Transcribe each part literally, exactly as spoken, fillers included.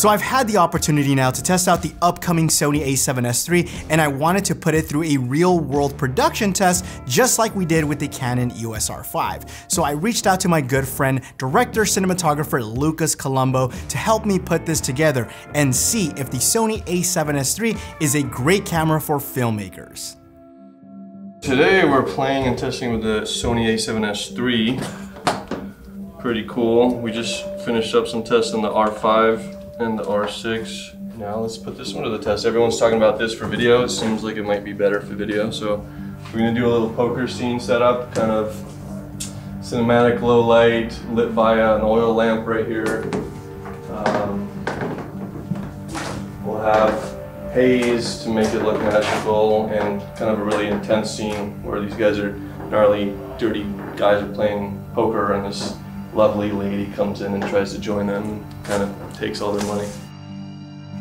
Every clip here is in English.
So I've had the opportunity now to test out the upcoming Sony a seven S three, and I wanted to put it through a real-world production test just like we did with the Canon E O S R five. So I reached out to my good friend, director cinematographer Lucas Colombo, to help me put this together and see if the Sony a seven S three is a great camera for filmmakers. Today we're playing and testing with the Sony a seven S three. Pretty cool. We just finished up some tests on the R five and the R six. Now let's put this one to the test. Everyone's talking about this for video. It seems like it might be better for video. So we're going to do a little poker scene setup, kind of cinematic low light, lit via an oil lamp right here. Um, we'll have haze to make it look magical, and kind of a really intense scene where these guys are gnarly, dirty guys are playing poker, and this lovely lady comes in and tries to join them and kind of takes all their money.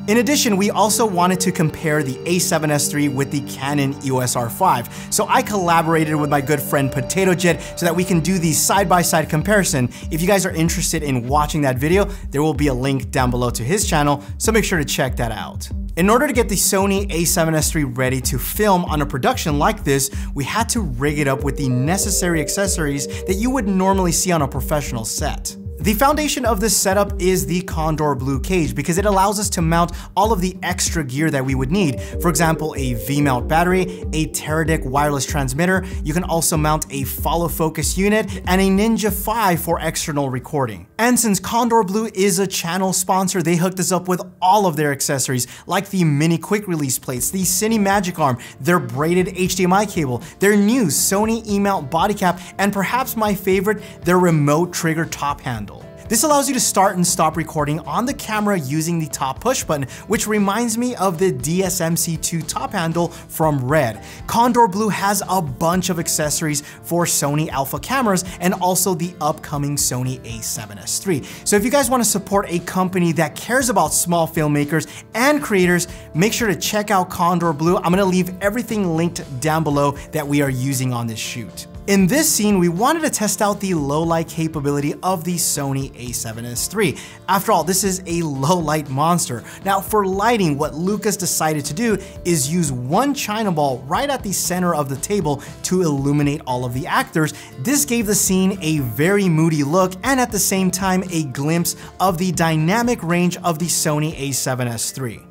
In addition, we also wanted to compare the a seven S three with the Canon E O S R five, so I collaborated with my good friend Potato Jet so that we can do the side-by-side comparison. If you guys are interested in watching that video, there will be a link down below to his channel, so make sure to check that out. In order to get the Sony a seven S three ready to film on a production like this, we had to rig it up with the necessary accessories that you would normally see on a professional set. The foundation of this setup is the Kondor Blue cage, because it allows us to mount all of the extra gear that we would need. For example, a V mount battery, a Teradek wireless transmitter, you can also mount a follow focus unit, and a Ninja five for external recording. And since Kondor Blue is a channel sponsor, they hooked us up with all of their accessories, like the mini quick release plates, the Cine Magic Arm, their braided H D M I cable, their new Sony E-mount body cap, and perhaps my favorite, their remote trigger top handle. This allows you to start and stop recording on the camera using the top push button, which reminds me of the D S M C two top handle from Red. Kondor Blue has a bunch of accessories for Sony Alpha cameras and also the upcoming Sony a seven S three. So if you guys want to support a company that cares about small filmmakers and creators, make sure to check out Kondor Blue. I'm going to leave everything linked down below that we are using on this shoot. In this scene, we wanted to test out the low light capability of the Sony a seven S three. After all, this is a low light monster. Now for lighting, what Lucas decided to do is use one china ball right at the center of the table to illuminate all of the actors. This gave the scene a very moody look, and at the same time, a glimpse of the dynamic range of the Sony a seven S three.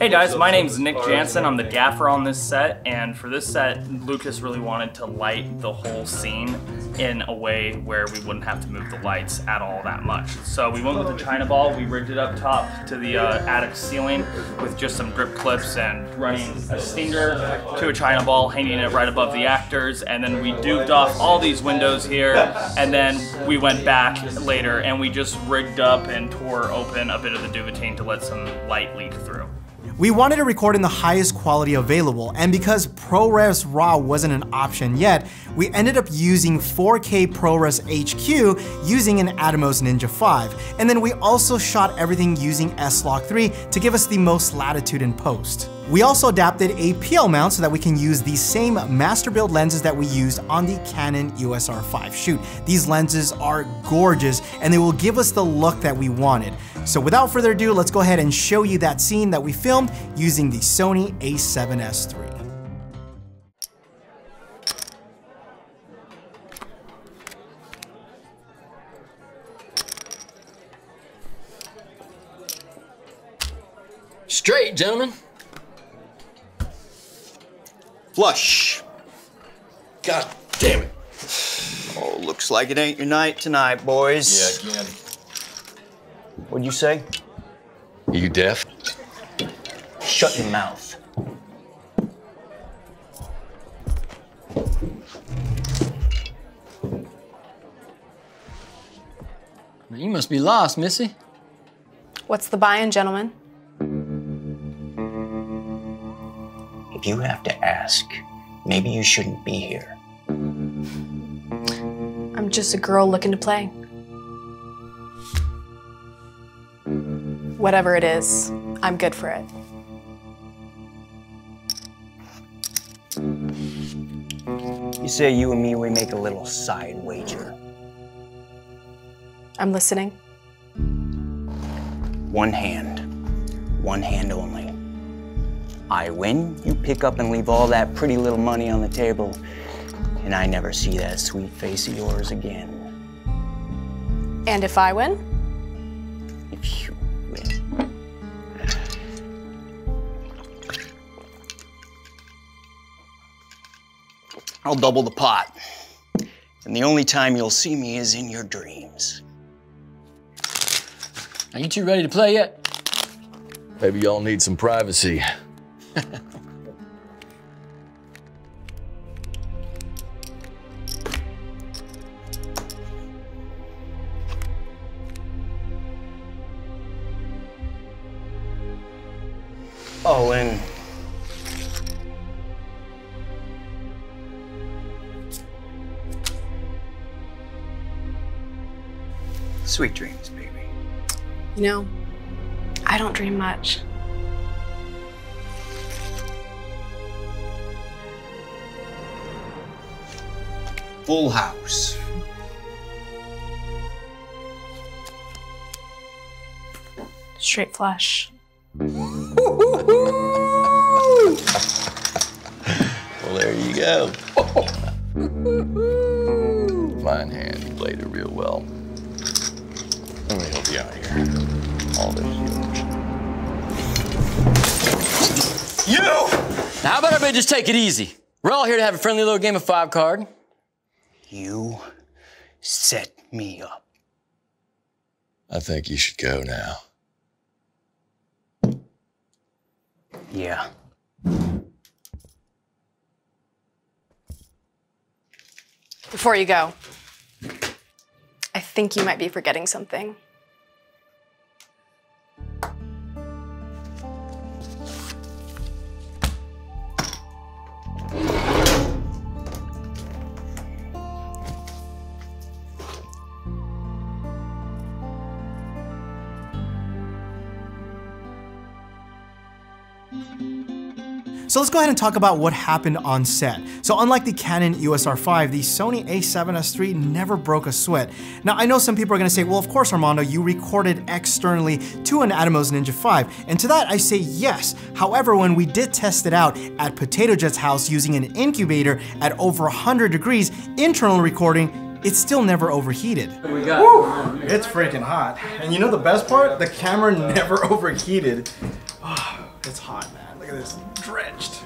Hey guys, my name's Nick Jansen. I'm the gaffer on this set, and for this set, Lucas really wanted to light the whole scene in a way where we wouldn't have to move the lights at all that much. So we went with the china ball. We rigged it up top to the uh, attic ceiling with just some grip clips and running a stinger to a china ball, hanging it right above the actors, and then we duped off all these windows here, and then we went back later and we just rigged up and tore open a bit of the duvetyne to let some light leak through. We wanted to record in the highest quality available, and because ProRes RAW wasn't an option yet, we ended up using four K ProRes H Q using an Atomos Ninja five, and then we also shot everything using S log three to give us the most latitude in post. We also adapted a P L mount so that we can use the same master build lenses that we used on the Canon E O S R five shoot. These lenses are gorgeous and they will give us the look that we wanted. So without further ado, let's go ahead and show you that scene that we filmed using the Sony a seven S three. Straight, gentlemen. Flush. God damn it. Oh, looks like it ain't your night tonight, boys. Yeah, again. What'd you say? Are you deaf? Shut your mouth. You must be lost, Missy. What's the buy-in, gentlemen? If you have to ask, maybe you shouldn't be here. I'm just a girl looking to play. Whatever it is, I'm good for it. You say you and me, we make a little side wager. I'm listening. One hand, one hand only. I win, you pick up and leave all that pretty little money on the table, and I never see that sweet face of yours again. And if I win? If you win. I'll double the pot. And the only time you'll see me is in your dreams. Are you two ready to play yet? Maybe y'all need some privacy. Oh, and sweet dreams, baby. You know, I don't dream much. Full house. Straight flush. Well, there you go. Fine hand, you played it real well. Let me help you out here. All this yours. You! Now, how about everybody just take it easy? We're all here to have a friendly little game of five card. You set me up. I think you should go now. Yeah. Before you go, I think you might be forgetting something. So let's go ahead and talk about what happened on set. So unlike the Canon E O S R five, the Sony A seven S three never broke a sweat. Now I know some people are gonna say, well of course Armando, you recorded externally to an Atomos Ninja five. And to that I say yes. However, when we did test it out at Potato Jet's house using an incubator at over one hundred degrees, internal recording, it still never overheated. We got Woo, it's freaking hot. And you know the best part? The camera never overheated. Oh, it's hot, man. Look at this, drenched.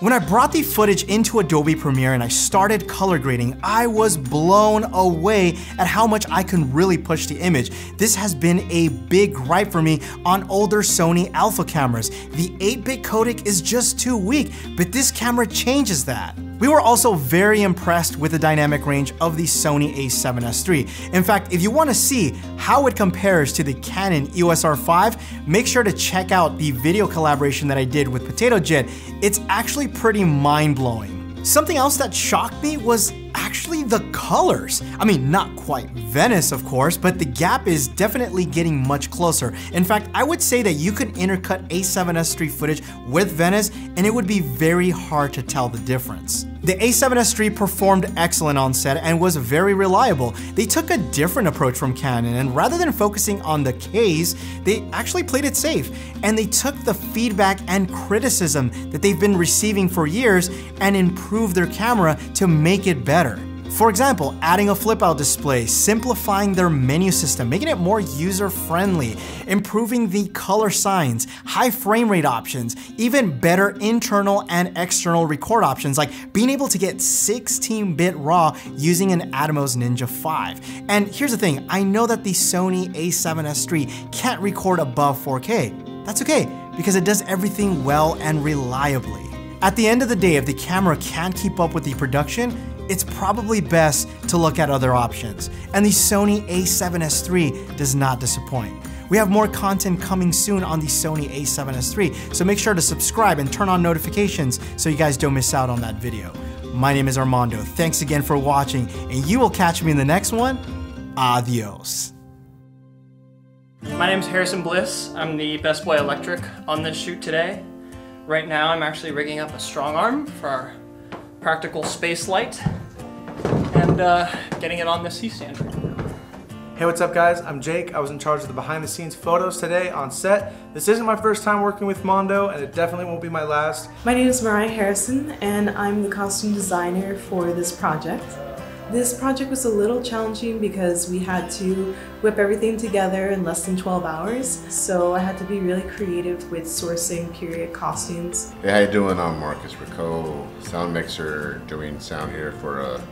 When I brought the footage into Adobe Premiere and I started color grading, I was blown away at how much I can really push the image. This has been a big gripe for me on older Sony Alpha cameras. The eight bit codec is just too weak, but this camera changes that. We were also very impressed with the dynamic range of the Sony A seven S three. In fact, if you want to see how it compares to the Canon E O S R five, make sure to check out the video collaboration that I did with Potato Jet. It's actually pretty mind-blowing. Something else that shocked me was actually the colors. I mean, not quite Venice, of course, but the gap is definitely getting much closer. In fact, I would say that you could intercut A seven S three footage with Venice, and it would be very hard to tell the difference. The A seven S three performed excellent on set and was very reliable. They took a different approach from Canon, and rather than focusing on the case, they actually played it safe. And they took the feedback and criticism that they've been receiving for years and improved their camera to make it better. For example, adding a flip-out display, simplifying their menu system, making it more user-friendly, improving the color signs, high frame rate options, even better internal and external record options, like being able to get sixteen bit RAW using an Atomos Ninja five. And here's the thing, I know that the Sony A seven S three can't record above four K. That's okay, because it does everything well and reliably. At the end of the day, if the camera can't keep up with the production, it's probably best to look at other options. And the Sony A seven S three does not disappoint. We have more content coming soon on the Sony A seven S three, so make sure to subscribe and turn on notifications so you guys don't miss out on that video. My name is Armando, thanks again for watching, and you will catch me in the next one. Adios. My name is Harrison Bliss. I'm the best boy electric on this shoot today. Right now I'm actually rigging up a strong arm for our practical space light and uh, getting it on the C stand. Hey, what's up guys? I'm Jake. I was in charge of the behind the scenes photos today on set. This isn't my first time working with Mondo and it definitely won't be my last. My name is Mariah Harrison and I'm the costume designer for this project. This project was a little challenging because we had to whip everything together in less than twelve hours. So I had to be really creative with sourcing period costumes. Hey, how you doing? I'm Marcus Rico, sound mixer, doing sound here for a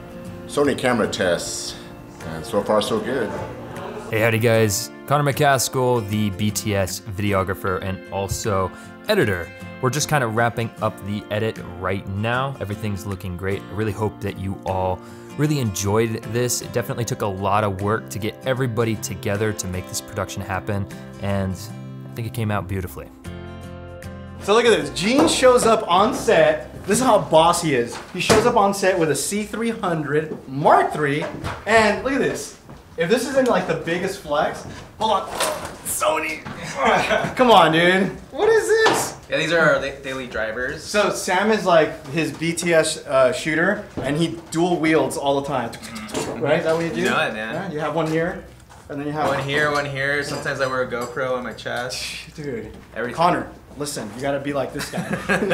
Sony camera test. And so far, so good. Hey, howdy guys. Connor McCaskill, the B T S videographer and also editor. We're just kind of wrapping up the edit right now. Everything's looking great. I really hope that you all really enjoyed this. It definitely took a lot of work to get everybody together to make this production happen, and I think it came out beautifully. So look at this, Gene shows up on set. This is how boss he is. He shows up on set with a C three hundred Mark three, and look at this. If this isn't like the biggest flex, hold on, Sony. Come on, dude. What is this? Yeah, these are our daily drivers. So Sam is like his B T S uh, shooter, and he dual wields all the time. Right? Is that what you do? You know it, man. Yeah, you have one here, and then you have one here, one here. Sometimes I wear a GoPro on my chest. Dude, everything. Connor, listen, you gotta be like this guy.